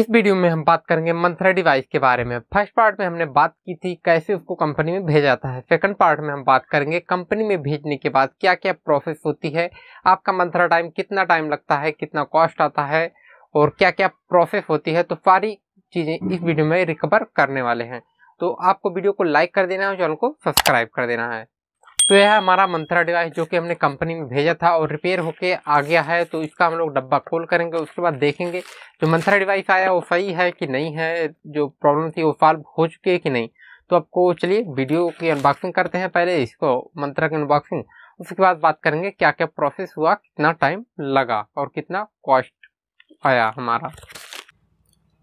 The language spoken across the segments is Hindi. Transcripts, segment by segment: इस वीडियो में हम बात करेंगे मंथरा डिवाइस के बारे में। फर्स्ट पार्ट में हमने बात की थी कैसे उसको कंपनी में भेजा जाता है। सेकंड पार्ट में हम बात करेंगे कंपनी में भेजने के बाद क्या क्या प्रोसेस होती है, आपका मंथरा टाइम कितना टाइम लगता है, कितना कॉस्ट आता है और क्या क्या प्रोसेस होती है। तो सारी चीज़ें इस वीडियो में रिकवर करने वाले हैं। तो आपको वीडियो को लाइक कर देना है और चैनल को सब्सक्राइब कर देना है। तो यह हमारा मंथरा डिवाइस जो कि हमने कंपनी में भेजा था और रिपेयर होके आ गया है। तो इसका हम लोग डब्बा खोल करेंगे, उसके बाद देखेंगे जो मंथरा डिवाइस आया वो सही है कि नहीं है, जो प्रॉब्लम थी वो सॉल्व हो चुकी है कि नहीं। तो आपको चलिए वीडियो की अनबॉक्सिंग करते हैं, पहले इसको मंथरा की अनबॉक्सिंग, उसके बाद बात करेंगे क्या क्या प्रोसेस हुआ, कितना टाइम लगा और कितना कॉस्ट आया हमारा।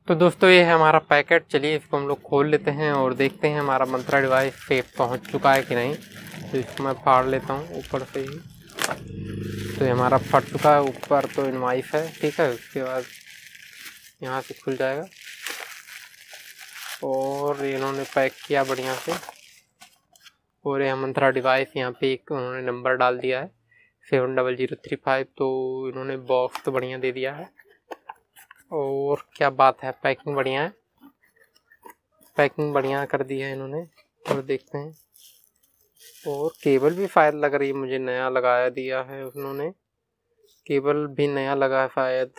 तो दोस्तों ये है हमारा पैकेट, चलिए इसको हम लोग खोल लेते हैं और देखते हैं हमारा मंथरा डिवाइस सेफ पहुँच चुका है कि नहीं। तो इसको मैं फाड़ लेता हूँ ऊपर से ही। तो ये हमारा फट चुका है, ऊपर तो इनवाइस है, ठीक है। उसके बाद यहाँ से खुल जाएगा और इन्होंने पैक किया बढ़िया से। और ये मंथरा डिवाइस यहाँ पे एक उन्होंने नंबर डाल दिया है 7003 5। तो इन्होंने बॉक्स तो बढ़िया दे दिया है और क्या बात है, पैकिंग बढ़िया है, पैकिंग बढ़िया कर दी है इन्होंने। और देखते हैं, और केबल भी शायद लग रही है, मुझे नया लगाया दिया है उन्होंने, केबल भी नया लगा है शायद,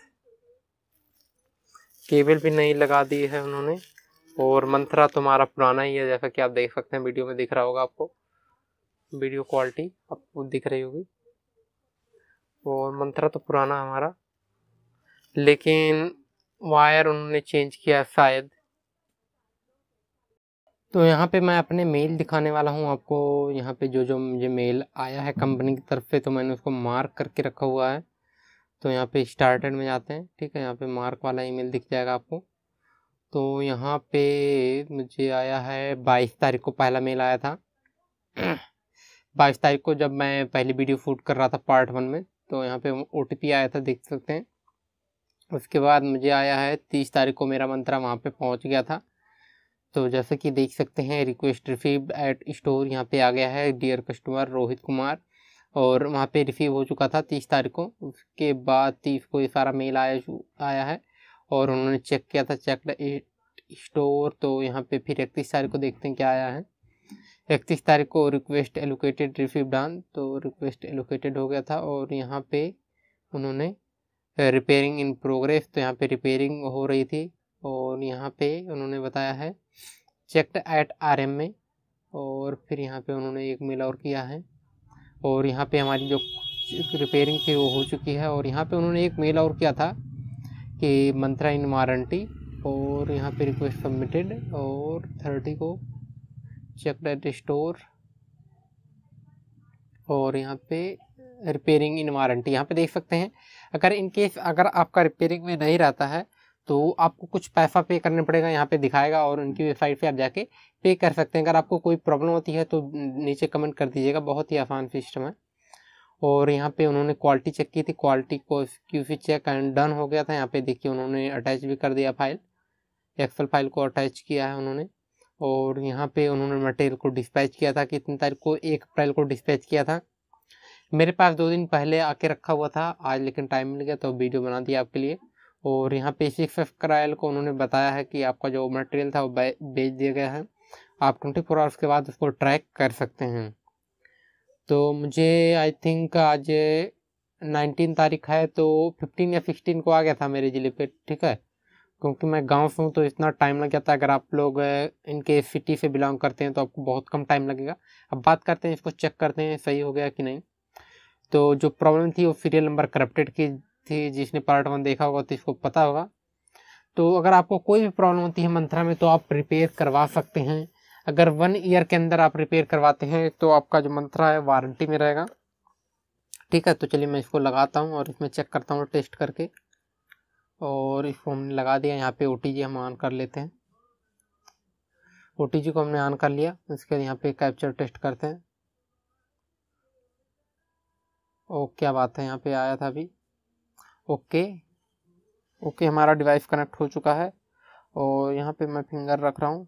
केबल भी नई लगा दी है उन्होंने। और मंथरा तुम्हारा पुराना ही है, जैसा कि आप देख सकते हैं वीडियो में दिख रहा होगा आपको, वीडियो क्वालिटी आपको दिख रही होगी। और मंथरा तो पुराना हमारा, लेकिन वायर उन्होंने चेंज किया शायद। तो यहाँ पे मैं अपने मेल दिखाने वाला हूँ आपको। यहाँ पे जो जो मुझे मेल आया है कंपनी की तरफ से, तो मैंने उसको मार्क करके रखा हुआ है। तो यहाँ पे स्टार्टेड में जाते हैं, ठीक है, यहाँ पे मार्क वाला ईमेल दिख जाएगा आपको। तो यहाँ पे मुझे आया है 22 तारीख को पहला मेल आया था 22 तारीख को, जब मैं पहली वीडियो शूट कर रहा था पार्ट 1 में। तो यहाँ पे OTP आया था, देख सकते हैं। उसके बाद मुझे आया है 30 तारीख को, मेरा मंत्रा वहाँ पे पहुँच गया था। तो जैसे कि देख सकते हैं रिक्वेस्ट रिसीव्ड एट स्टोर यहाँ पे आ गया है, डियर कस्टमर रोहित कुमार, और वहाँ पे रिसीव हो चुका था 30 तारीख को। उसके बाद 30 को ये सारा मेल आया है और उन्होंने चेक किया था, चेक एट स्टोर। तो यहाँ पे फिर 31 तारीख को देखते हैं क्या आया है। 31 तारीख को रिक्वेस्ट एलोकेटेड रिसीव डन, तो रिक्वेस्ट एलोकेटेड हो गया था। और यहाँ पे उन्होंने रिपेयरिंग इन प्रोग्रेस, तो यहाँ पे रिपेयरिंग हो रही थी। और यहाँ पे उन्होंने बताया है चेक्ड एट RM में। और फिर यहाँ पे उन्होंने एक मेल और किया है, और यहाँ पे हमारी जो रिपेयरिंग थी वो हो चुकी है। और यहाँ पे उन्होंने एक मेल और किया था कि मंथरा इन वारंटी, और यहाँ पे रिक्वेस्ट सबमिटेड। और 30 को चेक्ड एट स्टोर, और यहाँ पे रिपेयरिंग इन वारंटी। यहाँ पे देख सकते हैं, अगर इनकेस अगर आपका रिपेयरिंग में नहीं रहता है तो आपको कुछ पैसा पे करने पड़ेगा, यहाँ पे दिखाएगा। और उनकी वेबसाइट पे आप जाके पे कर सकते हैं। अगर आपको कोई प्रॉब्लम होती है तो नीचे कमेंट कर दीजिएगा, बहुत ही आसान सिस्टम है। और यहाँ पे उन्होंने क्वालिटी चेक की थी, क्वालिटी को QC चेक एंड डन हो गया था। यहाँ पे देखिए उन्होंने अटैच भी कर दिया फाइल, एक्सेल फाइल को अटैच किया है उन्होंने। और यहाँ पर उन्होंने मटेरियल को डिस्पैच किया था, कितनी तारीख को, 1 अप्रैल को डिस्पैच किया था। मेरे पास 2 दिन पहले आके रखा हुआ था, आज लेकिन टाइम मिल गया तो वीडियो बना दिया आपके लिए। और यहाँ पे 6 अप्रैल को उन्होंने बताया है कि आपका जो मटेरियल था वो बेच दिया गया है, आप 24 आवर्स के बाद उसको ट्रैक कर सकते हैं। तो मुझे आई थिंक आज 19 तारीख है, तो 15 या 16 को आ गया था मेरे ज़िले पे, ठीक है। क्योंकि मैं गांव से हूँ तो इतना टाइम लग जाता है, अगर आप लोग इनके सिटी से बिलोंग करते हैं तो आपको बहुत कम टाइम लगेगा। अब बात करते हैं, इसको चेक करते हैं सही हो गया कि नहीं। तो जो प्रॉब्लम थी वो सीरियल नंबर करप्टेड की थी, जिसने पार्ट 1 देखा होगा तो इसको पता होगा। तो अगर आपको कोई भी प्रॉब्लम होती है मंथरा में तो आप रिपेयर करवा सकते हैं। अगर 1 ईयर के अंदर आप रिपेयर करवाते हैं तो आपका जो मंथरा है वारंटी में रहेगा, ठीक है। तो चलिए मैं इसको लगाता हूँ और इसमें चेक करता हूँ टेस्ट करके। और इसको हमने लगा दिया, यहाँ पे OTG हम ऑन कर लेते हैं, OTG को हमने ऑन कर लिया। उसके यहाँ पे कैप्चर टेस्ट करते हैं। ओ क्या बात है, यहाँ पे आया था अभी। ओके हमारा डिवाइस कनेक्ट हो चुका है। और यहाँ पे मैं फिंगर रख रहा हूँ,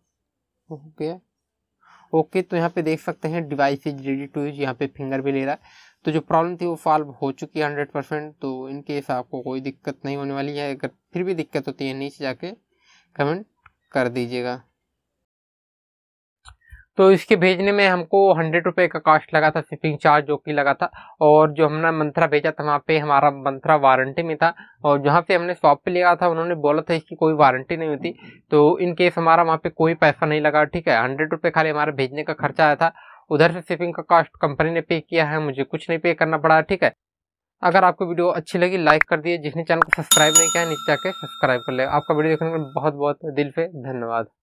ओके। तो यहाँ पे देख सकते हैं device is ready to use, यहाँ पे फिंगर भी ले रहा है। तो जो प्रॉब्लम थी वो सॉल्व हो चुकी है 100%। तो इन केस आपको कोई दिक्कत नहीं होने वाली है। अगर फिर भी दिक्कत होती है नीचे जाके कमेंट कर दीजिएगा। तो इसके भेजने में हमको 100 रुपये का कॉस्ट लगा था, शिपिंग चार्ज जो कि लगा था। और जो हमने मंत्रा भेजा था वहाँ पे हमारा मंत्रा वारंटी में था, और जहाँ पे हमने शॉप पे लिया था उन्होंने बोला था इसकी कोई वारंटी नहीं होती। तो इन केस हमारा वहाँ पे कोई पैसा नहीं लगा, ठीक है। 100 रुपये खाली हमारा भेजने का खर्चा आया था, उधर से शिपिंग का कॉस्ट कंपनी ने पे किया है, मुझे कुछ नहीं पे करना पड़ा, ठीक है। अगर आपको वीडियो अच्छी लगी लाइक कर दिए, जिसने चैनल को सब्सक्राइब नहीं किया है नीचे जाके सब्सक्राइब कर ले। आपका वीडियो देखने के लिए बहुत बहुत दिल से धन्यवाद।